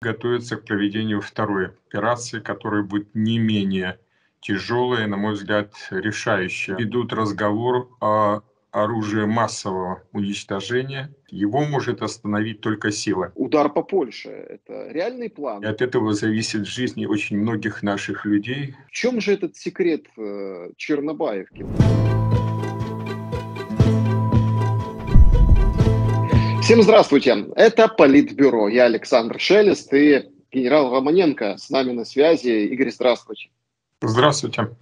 готовится к проведению второй операции, которая будет не менее тяжелая, на мой взгляд, решающая. Идут разговоры о оружии массового уничтожения. Его может остановить только сила. Удар по Польше – это реальный план. И от этого зависит жизнь очень многих наших людей. В чем же этот секрет Чернобаевки? Всем здравствуйте. Это Политбюро. Я Александр Шелест и генерал Романенко с нами на связи. Игорь, здравствуйте. Здравствуйте.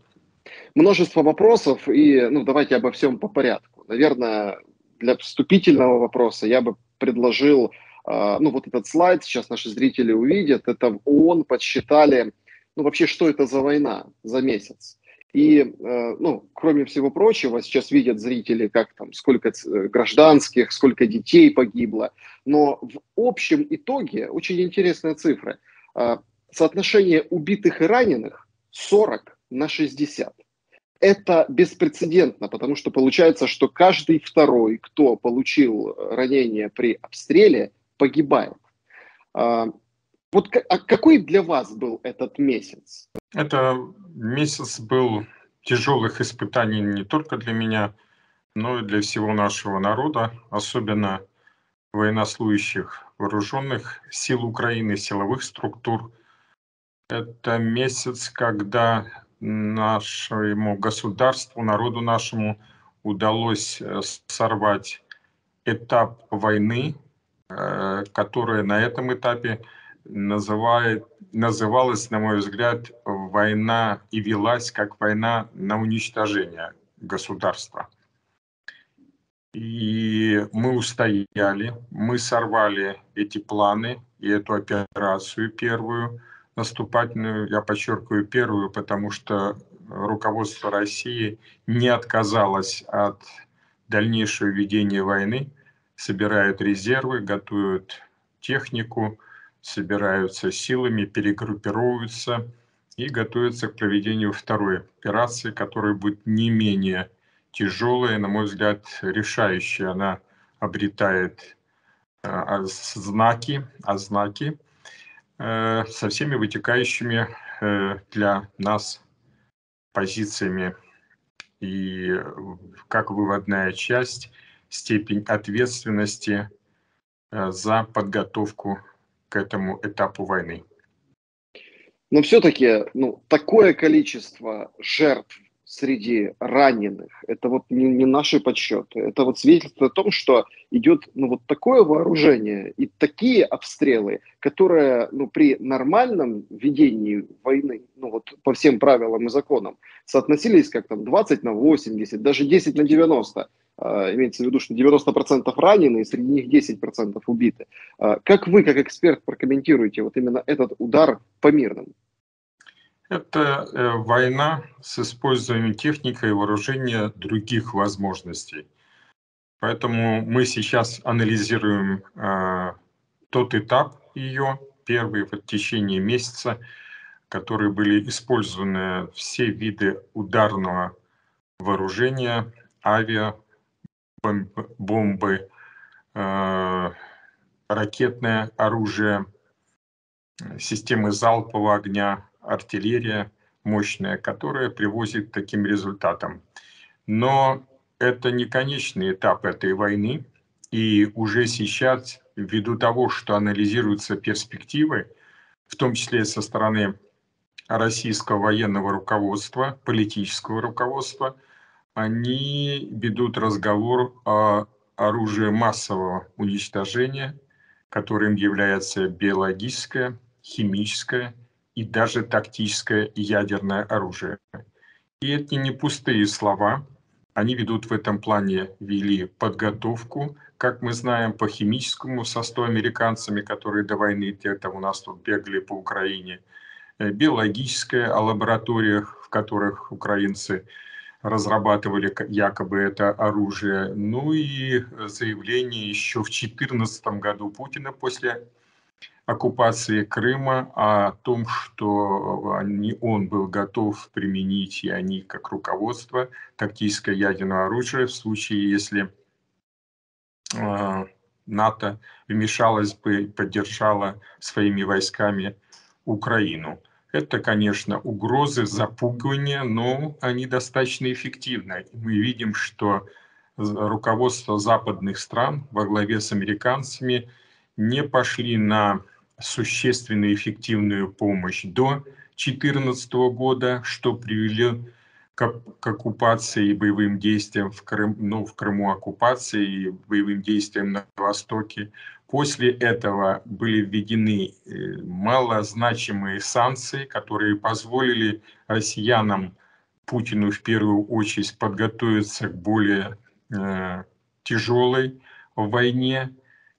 Множество вопросов, и давайте обо всем по порядку. Наверное, для вступительного вопроса я бы предложил, вот этот слайд, сейчас наши зрители увидят, это в ООН подсчитали, вообще, что это за война за месяц. И, кроме всего прочего, сейчас видят зрители, сколько гражданских, сколько детей погибло. Но в общем итоге очень интересные цифры. Соотношение убитых и раненых 40 на 60. Это беспрецедентно, потому что получается, что каждый второй, кто получил ранение при обстреле, погибает. Какой для вас был этот месяц? Это месяц был тяжелых испытаний не только для меня, но и для всего нашего народа, особенно военнослужащих вооруженных сил Украины, силовых структур. Это месяц, когда нашему государству, народу нашему удалось сорвать этап войны, который на этом этапе называлась, на мой взгляд, война и велась как война на уничтожение государства. И мы устояли, мы сорвали эти планы и эту операцию первую, наступательную, я подчеркиваю первую, потому что руководство России не отказалось от дальнейшего ведения войны, собирают резервы, готовят технику, собираются силами, перегруппируются и готовятся к проведению второй операции, которая будет не менее тяжелая, на мой взгляд, решающая. Она обретает знаки со всеми вытекающими для нас позициями. И как выводная часть, степень ответственности за подготовку к этому этапу войны. Но все-таки такое количество жертв среди раненых, это не наши подсчеты, это свидетельство о том, что идет такое вооружение и такие обстрелы, которые при нормальном ведении войны, по всем правилам и законам, соотносились 20 на 80, даже 10 на 90. Имеется в виду, что 90% ранены, и среди них 10% убиты. Как вы, как эксперт, прокомментируете именно этот удар по мирным? Это война с использованием техники и вооружения других возможностей. Поэтому мы сейчас анализируем тот этап ее, первый в течение месяца, которые были использованы все виды ударного вооружения, авиа, бомбы, ракетное оружие, системы залпового огня, артиллерия мощная, которая приводит к таким результатам. Но это не конечный этап этой войны. И уже сейчас, ввиду того, что анализируются перспективы, в том числе со стороны российского военного руководства, политического руководства, они ведут разговор о оружии массового уничтожения, которым является биологическое, химическое и даже тактическое ядерное оружие. И это не пустые слова. Они ведут в этом плане, вели подготовку, как мы знаем, по химическому со 100 американцами, которые до войны где-то у нас тут бегали по Украине, биологическое о лабораториях, в которых украинцы разрабатывали якобы это оружие. И заявление еще в 2014 году Путина после оккупации Крыма о том, что он был готов применить, и они как руководство, тактическое ядерное оружие в случае, если НАТО вмешалась бы и поддержала своими войсками Украину. Это, конечно, угрозы, запугивания, но они достаточно эффективны. Мы видим, что руководство западных стран во главе с американцами не пошли на существенную эффективную помощь до 2014 года, что привело к оккупации и боевым действиям в Крыму оккупации и боевым действиям на Востоке. После этого были введены малозначимые санкции, которые позволили россиянам, Путину в первую очередь, подготовиться к более тяжелой войне,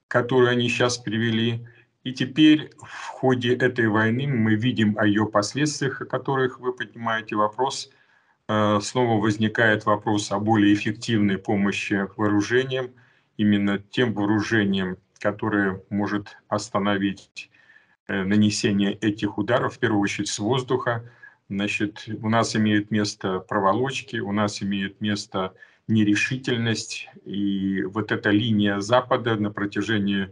которую они сейчас привели. И теперь в ходе этой войны мы видим о ее последствиях, о которых вы поднимаете вопрос. Снова возникает вопрос о более эффективной помощи вооружением, именно тем вооружением, которое может остановить нанесение этих ударов, в первую очередь с воздуха. Значит, у нас имеют место проволочки, у нас имеет место нерешительность. И вот эта линия Запада на протяжении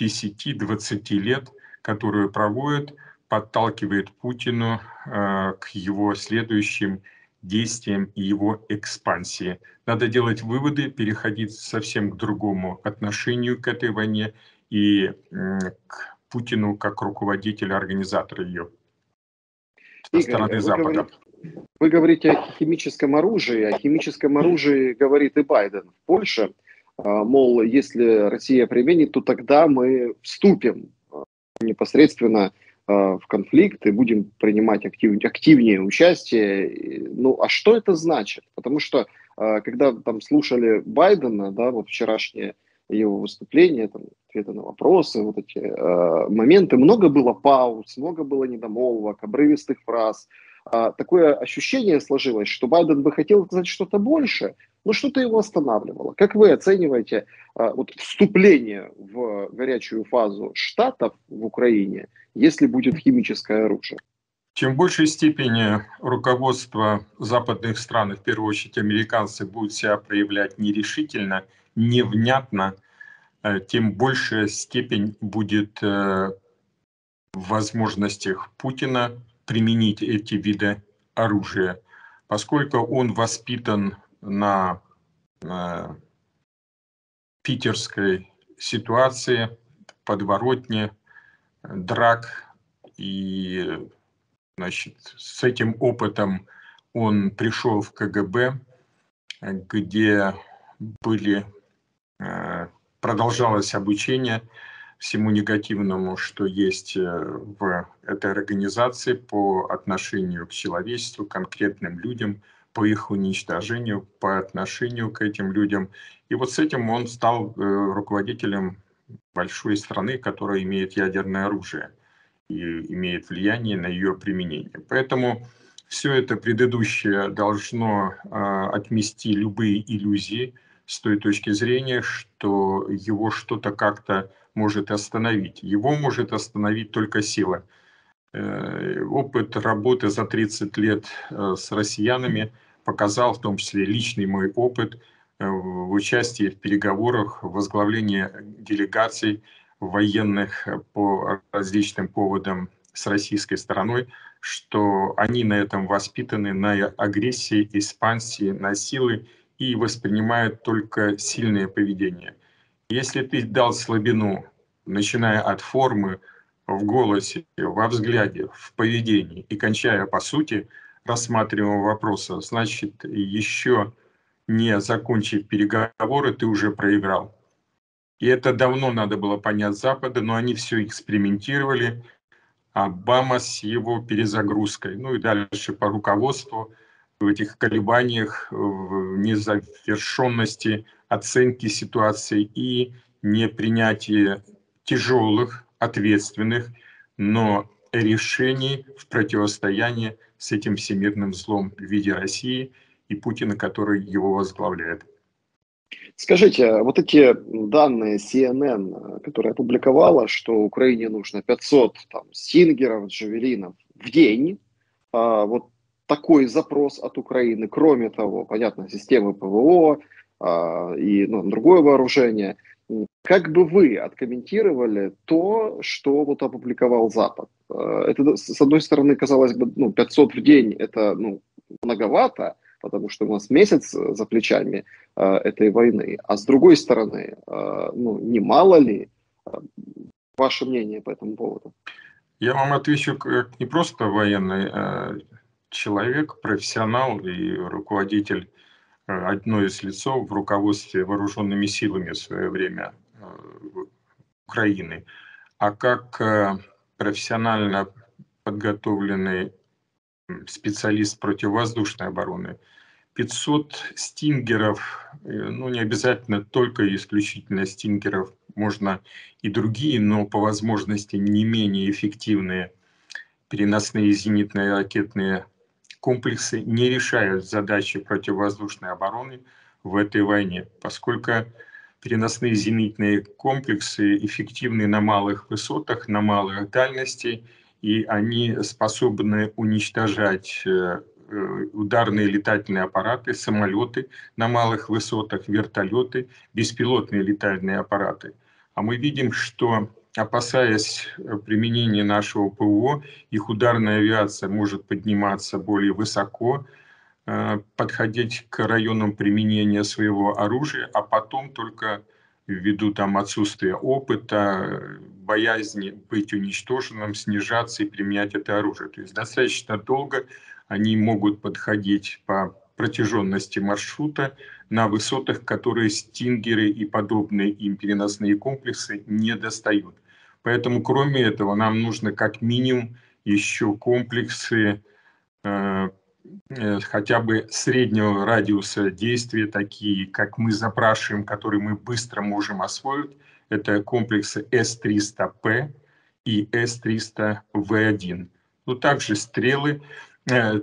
10-20 лет, которую проводит, подталкивает Путину к его следующим действиям и его экспансии. Надо делать выводы, переходить совсем к другому отношению к этой войне и к Путину как руководителю, организатору ее со стороны Запада. Вы говорите о химическом оружии. О химическом оружии говорит и Байден в Польше. Мол, если Россия применит, то тогда мы вступим непосредственно в конфликт и будем принимать активнее участие. Ну, а что это значит? Потому что, когда там слушали Байдена, да, вот вчерашнее его выступление, там, ответы на вопросы, вот эти моменты, много было пауз, много было недомолвок, обрывистых фраз. Такое ощущение сложилось, что Байден бы хотел сказать что-то больше, но что-то его останавливало. Как вы оцениваете вот вступление в горячую фазу Штатов в Украине, если будет химическое оружие? Чем в большей степени руководство западных стран, в первую очередь американцы, будут себя проявлять нерешительно, невнятно, тем большая степень будет в возможностях Путина применить эти виды оружия, поскольку он воспитан на питерской ситуации, подворотне, драк. И, значит, с этим опытом он пришел в КГБ, где продолжалось обучение всему негативному, что есть в этой организации по отношению к человечеству, конкретным людям, по их уничтожению, по отношению к этим людям. И вот с этим он стал руководителем большой страны, которая имеет ядерное оружие и имеет влияние на ее применение. Поэтому все это предыдущее должно отмести любые иллюзии с той точки зрения, что его что-то как-то может остановить. Его может остановить только сила. Опыт работы за 30 лет с россиянами показал, в том числе личный мой опыт, в участии в переговорах, в возглавлении делегаций военных по различным поводам с российской стороной, что они на этом воспитаны, на агрессии, экспансии, на силы и воспринимают только сильное поведение. Если ты дал слабину, начиная от формы, в голосе, во взгляде, в поведении и кончая по сути рассматриваемого вопроса, значит, еще не закончив переговоры, ты уже проиграл. И это давно надо было понять Западу, но они все экспериментировали. Обама с его перезагрузкой, ну и дальше по руководству в этих колебаниях, в незавершенности оценки ситуации и непринятии тяжелых, ответственных, но решений в противостоянии с этим всемирным злом в виде России и Путина, который его возглавляет. Скажите, вот эти данные CNN, которые опубликовала, что Украине нужно 500 стингеров, джавелинов в день, вот такой запрос от Украины, кроме того, понятно, системы ПВО и другое вооружение. Как бы вы откомментировали то, что вот опубликовал Запад? Это, с одной стороны, казалось бы, 500 в день – это многовато, потому что у нас месяц за плечами этой войны. А с другой стороны, не мало ли? Ваше мнение по этому поводу? Я вам отвечу как не просто военный человек, профессионал и руководитель, одно из лиц в руководстве вооруженными силами в свое время Украины, а как профессионально подготовленный специалист противовоздушной обороны. 500 стингеров, не обязательно только и исключительно стингеров, можно и другие, но по возможности не менее эффективные переносные зенитные ракетные комплексы не решают задачи противовоздушной обороны в этой войне, поскольку переносные зенитные комплексы эффективны на малых высотах, на малых дальностях, и они способны уничтожать ударные летательные аппараты, самолеты на малых высотах, вертолеты, беспилотные летательные аппараты. А мы видим, что, опасаясь применения нашего ПВО, их ударная авиация может подниматься более высоко, подходить к районам применения своего оружия, а потом только ввиду отсутствия опыта, боязни быть уничтоженным, снижаться и применять это оружие. То есть достаточно долго они могут подходить по протяженности маршрута на высотах, которые стингеры и подобные им переносные комплексы не достают. Поэтому, кроме этого, нам нужно как минимум еще комплексы хотя бы среднего радиуса действия, такие, как мы запрашиваем, которые мы быстро можем освоить. Это комплексы С-300П и С-300В1. Также стрелы.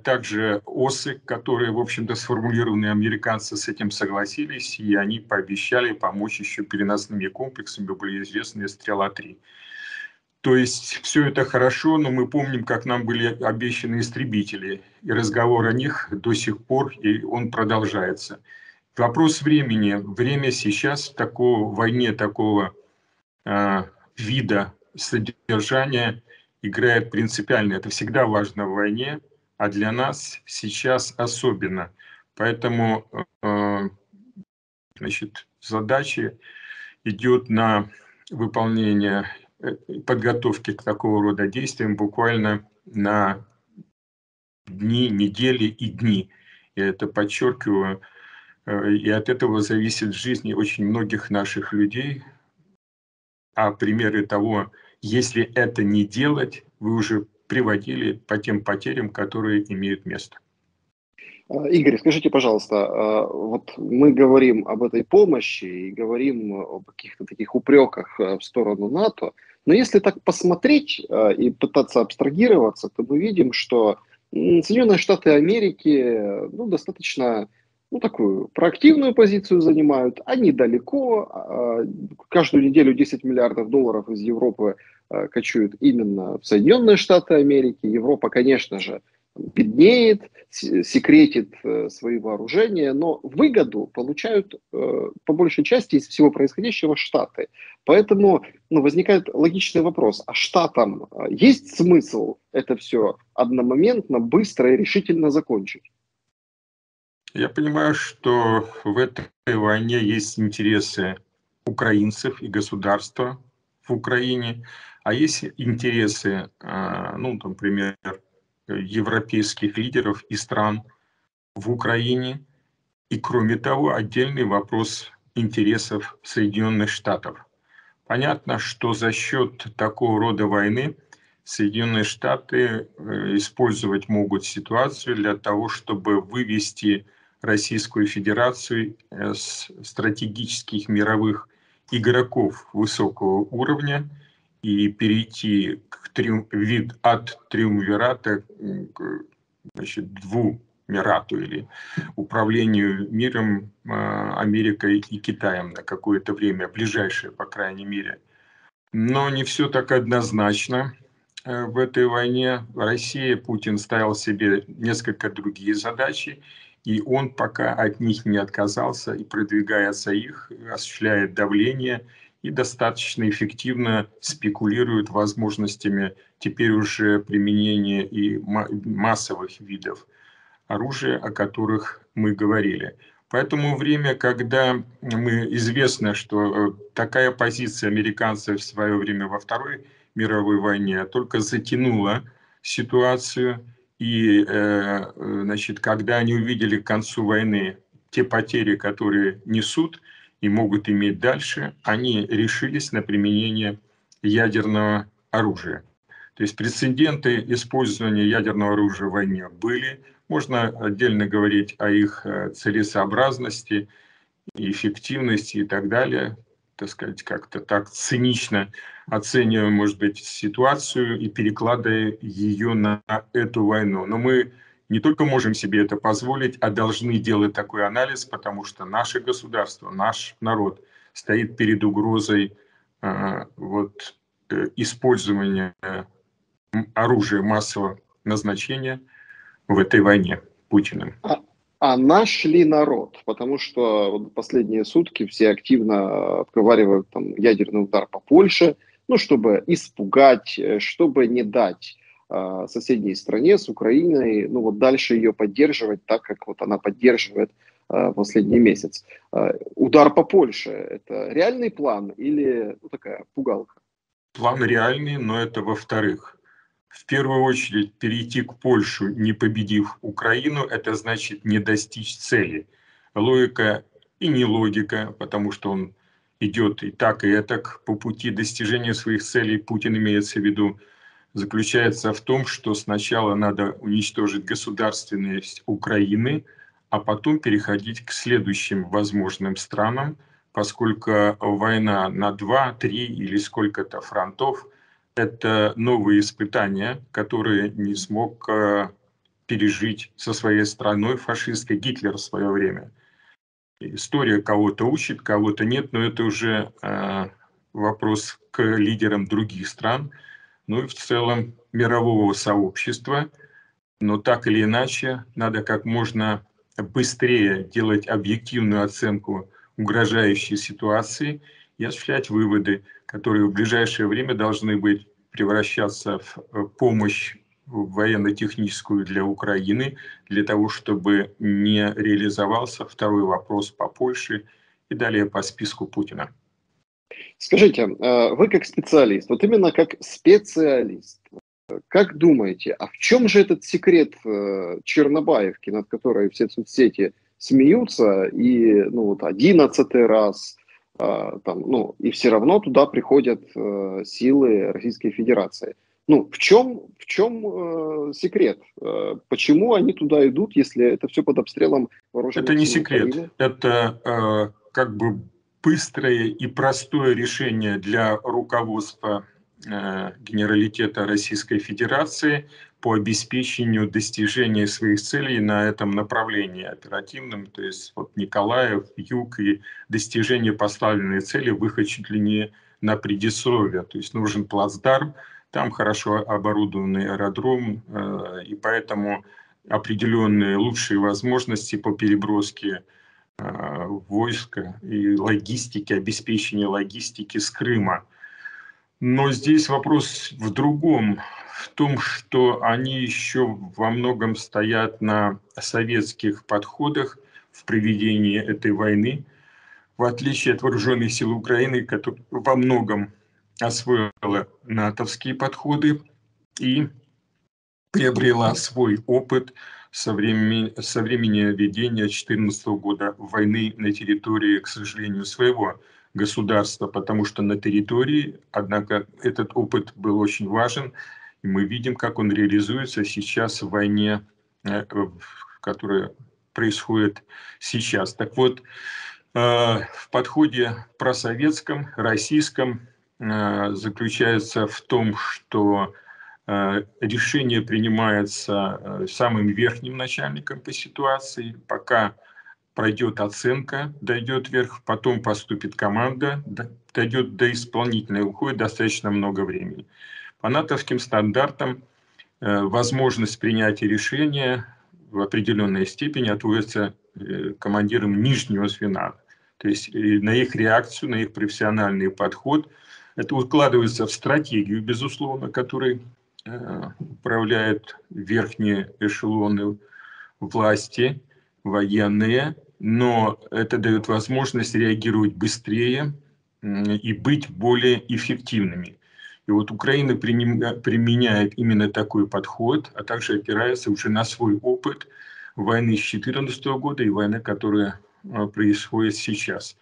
Также осы, которые, в общем-то, сформулированы, американцы с этим согласились, и они пообещали помочь еще переносными комплексами, были известные «Стрела-3». То есть все это хорошо, но мы помним, как нам были обещаны истребители, и разговор о них до сих пор, и он продолжается. Вопрос времени. Время сейчас в войне такого вида содержания играет принципиально. Это всегда важно в войне. А для нас сейчас особенно. Поэтому задача идет на выполнение подготовки к такого рода действиям буквально на дни, недели и дни. Я это подчеркиваю. И от этого зависит жизнь очень многих наших людей. А примеры того, если это не делать, вы уже приводили по тем потерям, которые имеют место. Игорь, скажите, пожалуйста, вот мы говорим об этой помощи и говорим о каких-то таких упреках в сторону НАТО, но если так посмотреть и пытаться абстрагироваться, то мы видим, что Соединенные Штаты Америки достаточно такую проактивную позицию занимают, они далеко, каждую неделю 10 миллиардов долларов из Европы кочуют именно в Соединенные Штаты Америки. Европа, конечно же, беднеет, секретит свои вооружения, но выгоду получают по большей части из всего происходящего Штаты. Поэтому возникает логичный вопрос, а Штатам есть смысл это все одномоментно, быстро и решительно закончить? Я понимаю, что в этой войне есть интересы украинцев и государства в Украине, а есть интересы, например, европейских лидеров и стран в Украине, и, кроме того, отдельный вопрос интересов Соединенных Штатов. Понятно, что за счет такого рода войны Соединенные Штаты использовать могут ситуацию для того, чтобы вывести Российскую Федерацию с стратегических мировых игроков высокого уровня и перейти к от триумвирата к двумирату или управлению миром Америкой и Китаем на какое-то время, ближайшее, по крайней мере. Но не все так однозначно в этой войне. В России Путин ставил себе несколько другие задачи. И он пока от них не отказался и, продвигается их, осуществляет давление и достаточно эффективно спекулирует возможностями теперь уже применения и массовых видов оружия, о которых мы говорили. Поэтому время, когда мы известно, что такая позиция американцев в свое время во Второй мировой войне только затянула ситуацию, и значит, когда они увидели к концу войны те потери, которые несут и могут иметь дальше, они решились на применение ядерного оружия. То есть прецеденты использования ядерного оружия в войне были. Можно отдельно говорить о их целесообразности, эффективности и так далее. Так сказать, как-то так цинично оцениваем, может быть, ситуацию и перекладывая ее на эту войну. Но мы не только можем себе это позволить, а должны делать такой анализ, потому что наше государство, наш народ стоит перед угрозой использования оружия массового назначения в этой войне Путиным. А наш ли народ? Потому что последние сутки все активно обговаривают там ядерный удар по Польше, ну, чтобы испугать, чтобы не дать соседней стране с Украиной, ну, вот дальше ее поддерживать так, как вот она поддерживает последний месяц. Удар по Польше – это реальный план или такая пугалка? План реальный, но это во-вторых. В первую очередь перейти к Польше, не победив Украину, это значит не достичь цели. Логика и не логика, потому что он идет и так, и этак по пути достижения своих целей, Путин имеется в виду, заключается в том, что сначала надо уничтожить государственность Украины, а потом переходить к следующим возможным странам, поскольку война на 2, 3 или сколько-то фронтов это новые испытания, которые не смог пережить со своей страной фашистской Гитлер в свое время. История кого-то учит, кого-то нет, но это уже вопрос к лидерам других стран, ну и в целом мирового сообщества. Но так или иначе, надо как можно быстрее делать объективную оценку угрожающей ситуации и осуществлять выводы, которые в ближайшее время должны быть превращаться в помощь военно-техническую для Украины, для того, чтобы не реализовался второй вопрос по Польше и далее по списку Путина. Скажите, вы как специалист, вот именно как специалист, как думаете, а в чем же этот секрет Чернобаевки, над которой все соцсети смеются и ну, вот 11-й раз... Там, ну, и все равно туда приходят силы Российской Федерации. Ну, в чем секрет? Почему они туда идут, если это все под обстрелом вооруженных сил? Это не секрет. Украины? Это как бы быстрое и простое решение для руководства Генералитета Российской Федерации по обеспечению достижения своих целей на этом направлении оперативном, то есть вот Николаев, Юг и достижение поставленной цели выход чуть ли не на Приднестровье, то есть нужен плацдарм, там хорошо оборудованный аэродром, и поэтому определенные лучшие возможности по переброске войска и логистики, обеспечения логистики с Крыма. Но здесь вопрос в другом, в том, что они еще во многом стоят на советских подходах в проведении этой войны, в отличие от вооруженных сил Украины, которые во многом освоила натовские подходы и приобрела свой опыт со времени ведения 2014 года войны на территории, к сожалению, своего государства, потому что на территории, однако, этот опыт был очень важен, и мы видим, как он реализуется сейчас в войне, которая происходит сейчас. Так вот, в подходе просоветском, российском заключается в том, что решение принимается самым верхним начальником по ситуации, пока пройдет оценка, дойдет вверх, потом поступит команда, дойдет до исполнительной, уходит достаточно много времени. По натовским стандартам возможность принятия решения в определенной степени относятся командирам нижнего звена. То есть на их реакцию, на их профессиональный подход. Это укладывается в стратегию, безусловно, которой управляют верхние эшелоны власти, военные. Но это дает возможность реагировать быстрее и быть более эффективными. И вот Украина применяет именно такой подход, а также опирается уже на свой опыт войны с 2014 года и войны, которая происходит сейчас.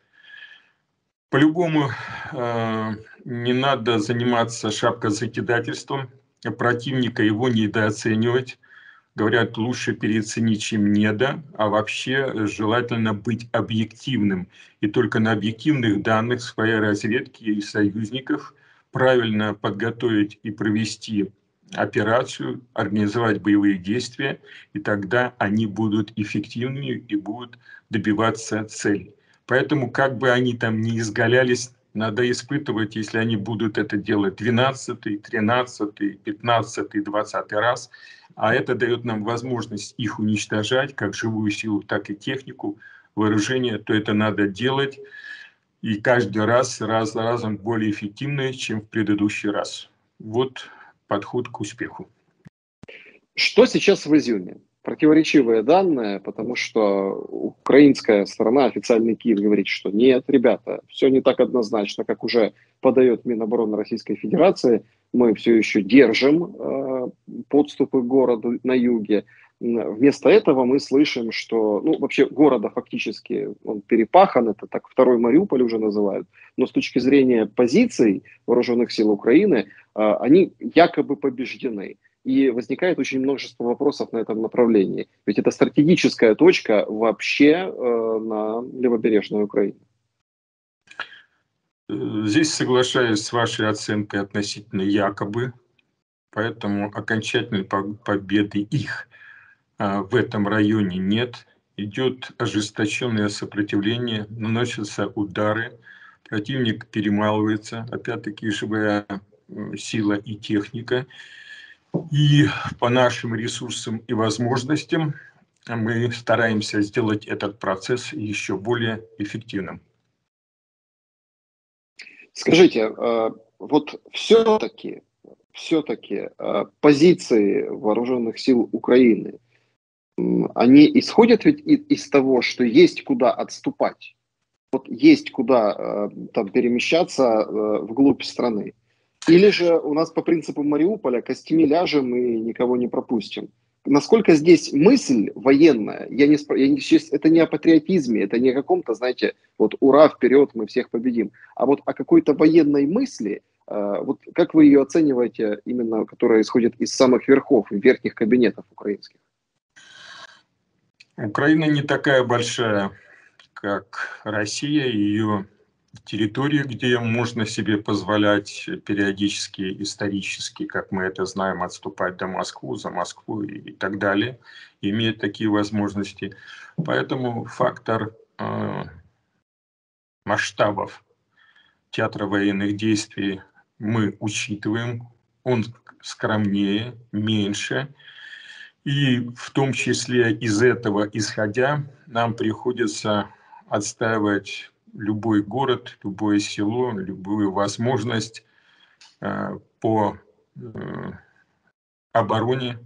По-любому не надо заниматься шапкозакидательством, противника его недооценивать. Говорят, лучше переоценить, чем недо, а вообще желательно быть объективным. И только на объективных данных своей разведки и союзников правильно подготовить и провести операцию, организовать боевые действия, и тогда они будут эффективными и будут добиваться цели. Поэтому, как бы они там ни изгалялись, надо испытывать, если они будут это делать 12-й, 13-й, 15-й, 20-й раз. А это дает нам возможность их уничтожать, как живую силу, так и технику, вооружение. То это надо делать. И каждый раз, раз за разом, более эффективно, чем в предыдущий раз. Вот подход к успеху. Что сейчас в изюме? Противоречивые данные, потому что украинская сторона, официальный Киев, говорит, что нет, ребята, все не так однозначно, как уже подает Минобороны Российской Федерации. Мы все еще держим подступы к городу на юге. Вместо этого мы слышим, что, ну, вообще города фактически он перепахан, это так второй Мариуполь уже называют, но с точки зрения позиций вооруженных сил Украины, они якобы побеждены. И возникает очень множество вопросов на этом направлении. Ведь это стратегическая точка вообще на левобережной Украине. Здесь соглашаюсь с вашей оценкой относительно якобы. Поэтому окончательной победы их в этом районе нет. Идет ожесточенное сопротивление, наносятся удары. Противник перемалывается. Опять-таки живая сила и техника. И по нашим ресурсам и возможностям мы стараемся сделать этот процесс еще более эффективным. Скажите, вот все-таки позиции вооруженных сил Украины, они исходят ведь из того, что есть куда отступать, вот есть куда там перемещаться вглубь страны? Или же у нас по принципу Мариуполя костями ляжем и никого не пропустим? Насколько здесь мысль военная? Это не о патриотизме, это не о каком-то, знаете, вот ура, вперед, мы всех победим. А вот о какой-то военной мысли, вот как вы ее оцениваете, именно которая исходит из самых верхов, верхних кабинетов украинских? Украина не такая большая, как Россия, ее территории, где можно себе позволять периодически, исторически, как мы это знаем, отступать до Москвы, за Москву и так далее, имеет такие возможности. Поэтому фактор масштабов театра военных действий мы учитываем, он скромнее, меньше. И в том числе из этого исходя, нам приходится отстаивать любой город, любое село, любую возможность по обороне,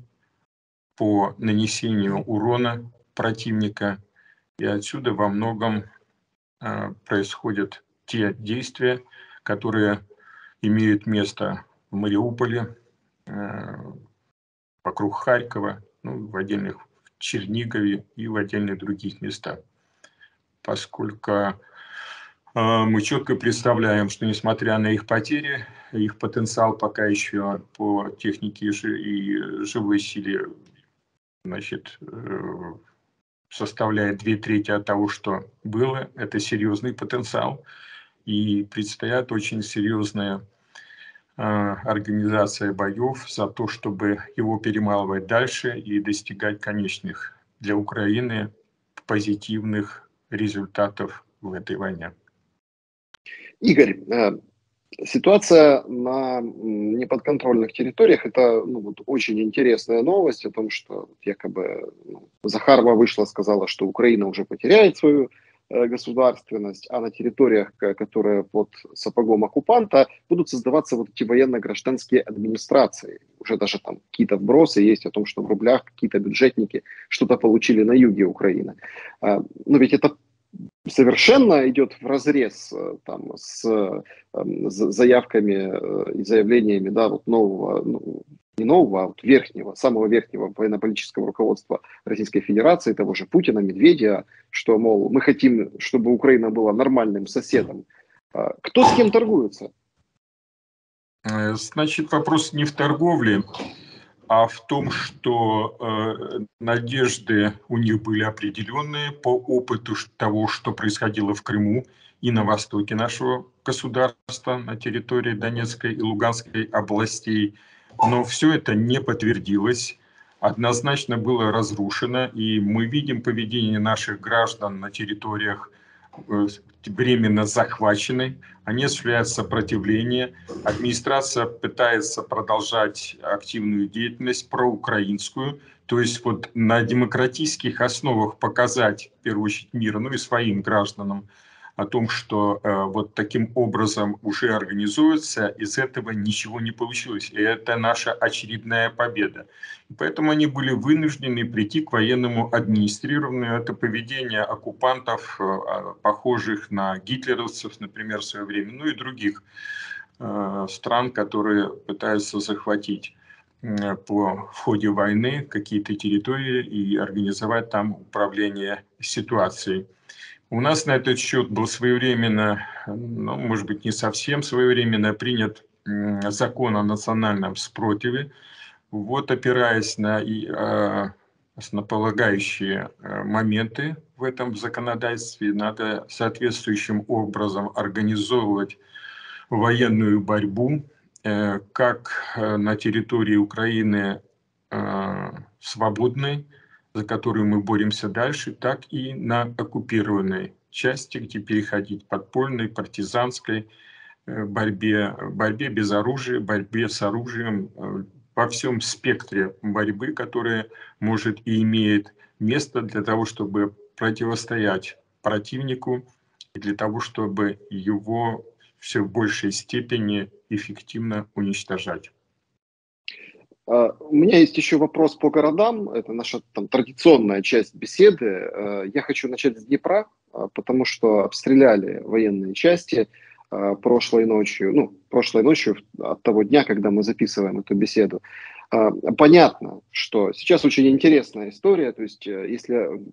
по нанесению урона противника. И отсюда во многом происходят те действия, которые имеют место в Мариуполе, вокруг Харькова, ну, в отдельных в Чернигове и в отдельных других местах. Поскольку мы четко представляем, что несмотря на их потери, их потенциал пока еще по технике и живой силе, значит, составляет 2/3 от того, что было. Это серьезный потенциал. И предстоят очень серьезная организация боев за то, чтобы его перемалывать дальше и достигать конечных для Украины позитивных результатов в этой войне. Игорь, Ситуация на неподконтрольных территориях – это очень интересная новость о том, что якобы Захарова вышла, сказала, что Украина уже потеряет свою государственность, а на территориях, которые под сапогом оккупанта, будут создаваться вот эти военно-гражданские администрации. Уже даже там какие-то вбросы есть о том, что в рублях какие-то бюджетники что-то получили на юге Украины. Но ведь это совершенно идет вразрез там, с заявками и заявлениями самого верхнего военно-политического руководства Российской Федерации, того же Путина, Медведя, что, мол, мы хотим, чтобы Украина была нормальным соседом. Кто с кем торгуется? Значит, вопрос не в торговле, а в том, что надежды у них были определенные по опыту того, что происходило в Крыму и на востоке нашего государства, на территории Донецкой и Луганской областей. Но все это не подтвердилось, однозначно было разрушено, и мы видим поведение наших граждан на территориях временно захваченной, они осуществляют сопротивление, администрация пытается продолжать активную деятельность проукраинскую, то есть вот на демократических основах показать, в первую очередь, миру, ну и своим гражданам, о том, что вот таким образом уже организуется, из этого ничего не получилось. И это наша очередная победа. И поэтому они были вынуждены прийти к военному администрированию. Это поведение оккупантов, похожих на гитлеровцев, например, в свое время, ну и других стран, которые пытаются захватить в ходе войны какие-то территории и организовать там управление ситуацией. У нас на этот счет был своевременно, ну, может быть, не совсем своевременно принят закон о национальном спротиве. Вот, опираясь на основополагающие моменты в этом законодательстве, надо соответствующим образом организовывать военную борьбу как на территории Украины свободной, за которую мы боремся дальше, так и на оккупированной части, где переходить к подпольной, партизанской борьбе без оружия, борьбе с оружием, во всем спектре борьбы, которая может и имеет место для того, чтобы противостоять противнику, и для того, чтобы его все в большей степени эффективно уничтожать. У меня есть еще вопрос по городам. Это наша традиционная часть беседы. Я хочу начать с Днепра, потому что обстреляли военные части прошлой ночью от того дня, когда мы записываем эту беседу. Понятно, что сейчас очень интересная история. То есть, если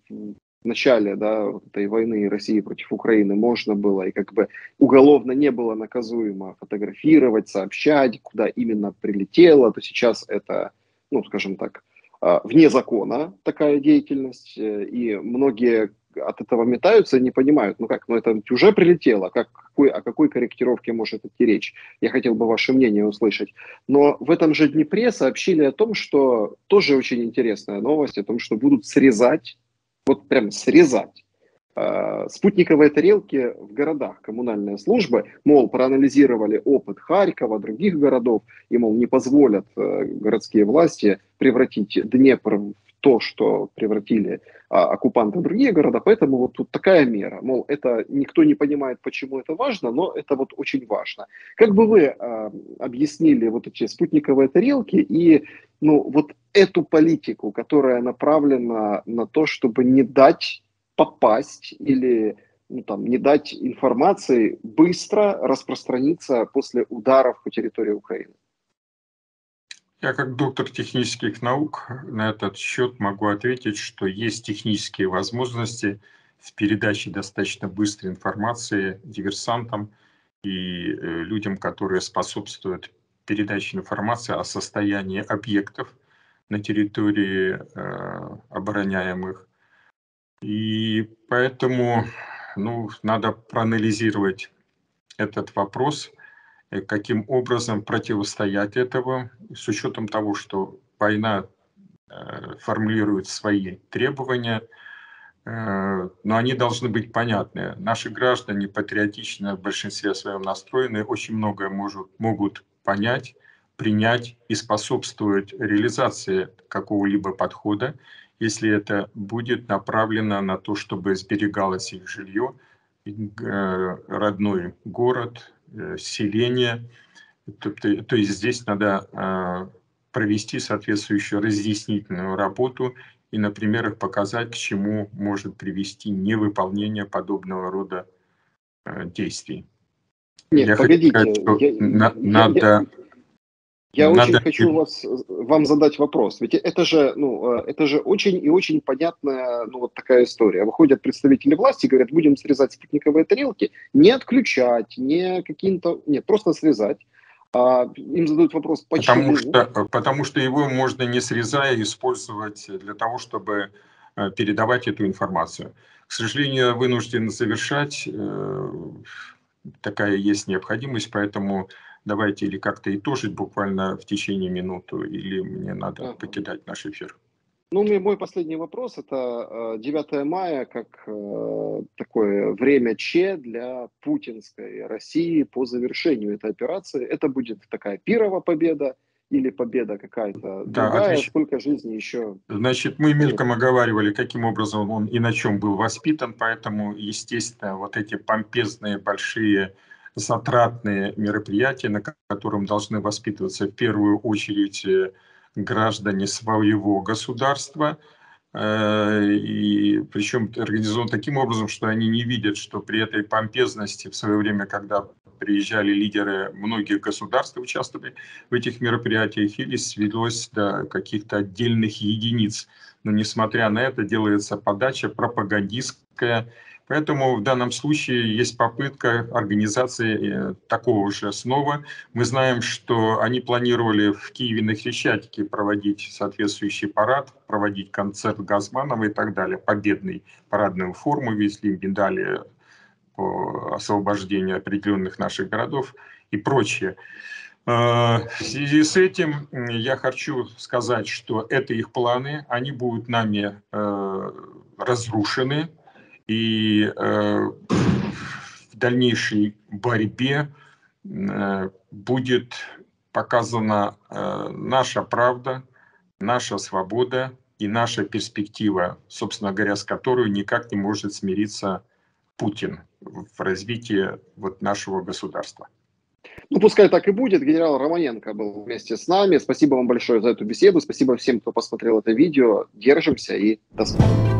в начале этой войны России против Украины можно было и как бы уголовно не было наказуемо фотографировать, сообщать, куда именно прилетело, то сейчас это, скажем так, вне закона такая деятельность, и многие от этого метаются и не понимают, это ведь уже прилетело, о какой корректировке может идти речь. Я хотел бы ваше мнение услышать. Но в этом же Днепре сообщили о том, что тоже очень интересная новость, о том, что будут срезать, вот прям срезать спутниковые тарелки в городах коммунальные службы, мол, проанализировали опыт Харькова, других городов, и, мол, не позволят городские власти превратить Днепр в то, что превратили оккупанты в другие города, поэтому вот тут такая мера, мол, это никто не понимает, почему это важно, но это вот очень важно. Как бы вы объяснили вот эти спутниковые тарелки и, вот эту политику, которая направлена на то, чтобы не дать попасть или не дать информации быстро распространиться после ударов по территории Украины? Я как доктор технических наук на этот счет могу ответить, что есть технические возможности в передаче достаточно быстрой информации диверсантам и людям, которые способствуют передаче информации о состоянии объектов на территории обороняемых. И поэтому надо проанализировать этот вопрос, каким образом противостоять этому, с учетом того, что война формулирует свои требования, но они должны быть понятны. Наши граждане патриотично в большинстве своем настроены, очень многое могут понять, принять и способствовать реализации какого-либо подхода, если это будет направлено на то, чтобы сберегалось их жилье, родной город, селение. То есть здесь надо провести соответствующую разъяснительную работу и на примерах показать, к чему может привести невыполнение подобного рода действий. Нет, я погодите, хочу сказать, что надо... хочу вам задать вопрос. Ведь это же очень и очень понятная вот такая история. Выходят представители власти, говорят, будем срезать спутниковые тарелки, не отключать, не каким-то... Нет, просто срезать. Им задают вопрос, почему? Потому что его можно, не срезая, использовать для того, чтобы передавать эту информацию. К сожалению, вынужден завершать. Такая есть необходимость, поэтому... Давайте или как-то итожить буквально в течение минуты, или мне надо покидать наш эфир. Ну, мой последний вопрос. Это 9 мая как такое время Ч для путинской России по завершению этой операции. Это будет такая пирова победа или победа какая-то другая? Сколько жизней еще? Значит, мы мельком оговаривали, каким образом он и на чем был воспитан, поэтому, естественно, вот эти помпезные большие затратные мероприятия, на котором должны воспитываться в первую очередь граждане своего государства, и причем организован таким образом, что они не видят, что при этой помпезности в свое время, когда приезжали лидеры многих государств, участвовали в этих мероприятиях, или свелось до каких-то отдельных единиц. Но несмотря на это, делается подача пропагандистская. Поэтому в данном случае есть попытка организации такого же снова. Мы знаем, что они планировали в Киеве на Крещатике проводить соответствующий парад, проводить концерт Газманова и так далее. Победный парадную форму везли, медали по освобождению определенных наших городов и прочее. В связи с этим я хочу сказать, что это их планы, они будут нами разрушены. И в дальнейшей борьбе будет показана наша правда, наша свобода и наша перспектива, собственно говоря, с которой никак не может смириться Путин в развитии вот нашего государства. Ну, пускай так и будет. Генерал Романенко был вместе с нами. Спасибо вам большое за эту беседу. Спасибо всем, кто посмотрел это видео. Держимся и до свидания.